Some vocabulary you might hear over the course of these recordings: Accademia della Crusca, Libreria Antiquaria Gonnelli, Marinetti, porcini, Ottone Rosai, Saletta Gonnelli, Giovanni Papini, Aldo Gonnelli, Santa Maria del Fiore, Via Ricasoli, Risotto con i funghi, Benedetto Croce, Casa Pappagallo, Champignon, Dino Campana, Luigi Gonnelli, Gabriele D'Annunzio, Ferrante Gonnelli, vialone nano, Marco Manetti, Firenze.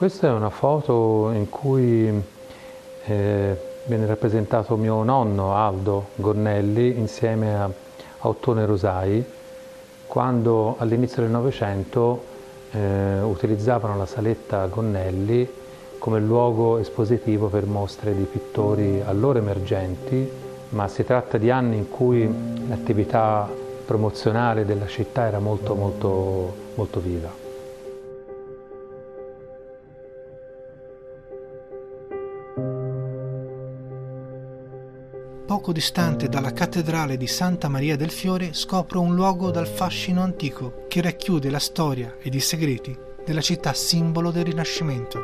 Questa è una foto in cui viene rappresentato mio nonno Aldo Gonnelli insieme a Ottone Rosai, quando all'inizio del Novecento utilizzavano la saletta Gonnelli come luogo espositivo per mostre di pittori allora emergenti, ma si tratta di anni in cui l'attività promozionale della città era molto viva. Poco distante dalla cattedrale di Santa Maria del Fiore scopro un luogo dal fascino antico che racchiude la storia ed i segreti della città simbolo del Rinascimento.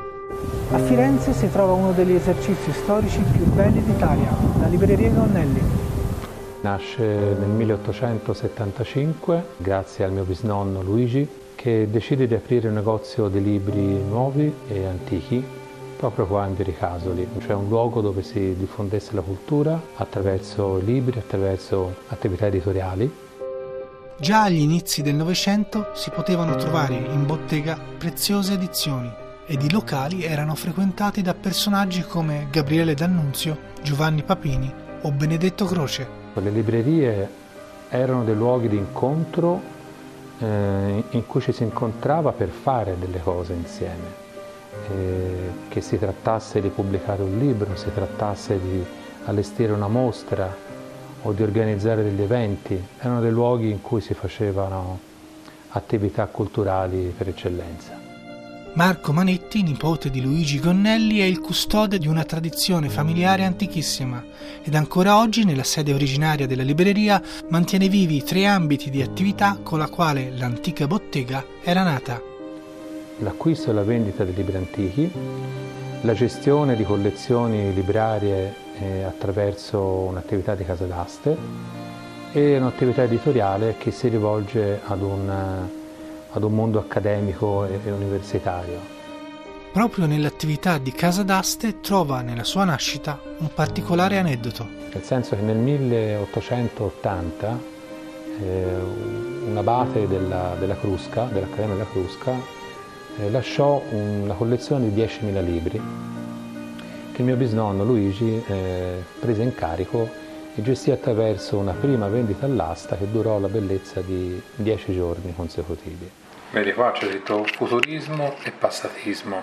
A Firenze si trova uno degli esercizi storici più belli d'Italia, la libreria Gonnelli. Nasce nel 1875 grazie al mio bisnonno Luigi, che decide di aprire un negozio di libri nuovi e antichi proprio qua in Via Ricasoli, cioè un luogo dove si diffondesse la cultura attraverso libri, attraverso attività editoriali. Già agli inizi del Novecento si potevano trovare in bottega preziose edizioni ed i locali erano frequentati da personaggi come Gabriele D'Annunzio, Giovanni Papini o Benedetto Croce. Le librerie erano dei luoghi di incontro in cui ci si incontrava per fare delle cose insieme. Che si trattasse di pubblicare un libro, si trattasse di allestire una mostra o di organizzare degli eventi, erano dei luoghi in cui si facevano attività culturali per eccellenza. Marco Manetti, nipote di Luigi Gonnelli, è il custode di una tradizione familiare antichissima ed ancora oggi, nella sede originaria della libreria, mantiene vivi tre ambiti di attività con la quale l'antica bottega era nata: l'acquisto e la vendita di libri antichi, la gestione di collezioni librarie attraverso un'attività di case d'aste e un'attività editoriale che si rivolge ad un mondo accademico e universitario. Proprio nell'attività di casa d'aste trova nella sua nascita un particolare aneddoto. Nel senso che nel 1880 un abate della Crusca, dell'Accademia della Crusca, lasciò una collezione di 10.000 libri che il mio bisnonno Luigi prese in carico e gestì attraverso una prima vendita all'asta che durò la bellezza di 10 giorni consecutivi. Vedi qua c'è scritto futurismo e passatismo.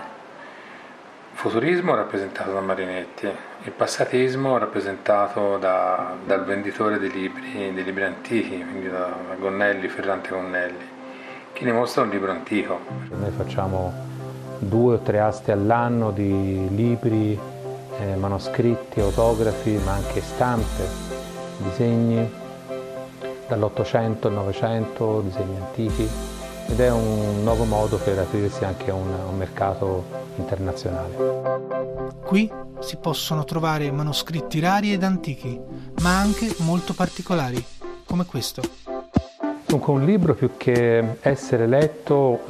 Futurismo rappresentato da Marinetti, il passatismo rappresentato dal venditore dei libri antichi, quindi da Gonnelli, Ferrante Gonnelli, che ne mostra un libro antico. Noi facciamo 2 o 3 aste all'anno di libri, manoscritti, autografi, ma anche stampe, disegni dall'800 al 900, disegni antichi, ed è un nuovo modo per aprirsi anche a un mercato internazionale. Qui si possono trovare manoscritti rari ed antichi, ma anche molto particolari, come questo. Dunque un libro, più che essere letto,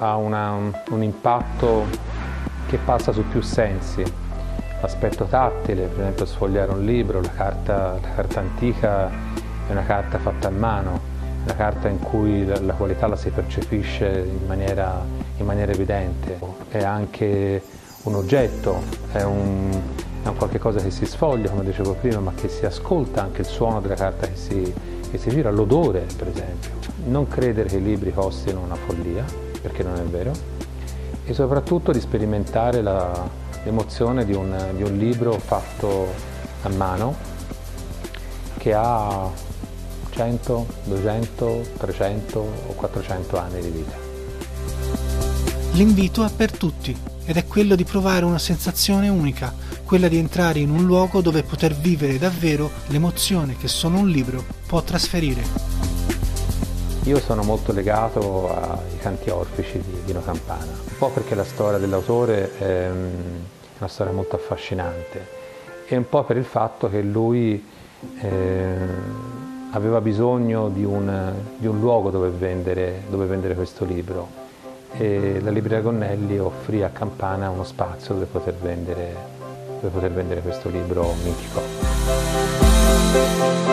ha un impatto che passa su più sensi. L'aspetto tattile, per esempio sfogliare un libro, la carta antica è una carta fatta a mano, una carta in cui la qualità la si percepisce in maniera evidente. È anche un oggetto, è un qualche cosa che si sfoglia, come dicevo prima, ma che si ascolta anche il suono della carta che si gira, l'odore per esempio. Non credere che i libri costino una follia, perché non è vero, e soprattutto di sperimentare l'emozione di un libro fatto a mano che ha 100, 200, 300 o 400 anni di vita. L'invito è per tutti ed è quello di provare una sensazione unica, quella di entrare in un luogo dove poter vivere davvero l'emozione che solo un libro può trasferire. Io sono molto legato ai canti orfici di Dino Campana, un po' perché la storia dell'autore è una storia molto affascinante e un po' per il fatto che lui aveva bisogno di un luogo dove vendere questo libro, e la libreria Gonnelli offrì a Campana uno spazio dove poter vendere questo libro mitico.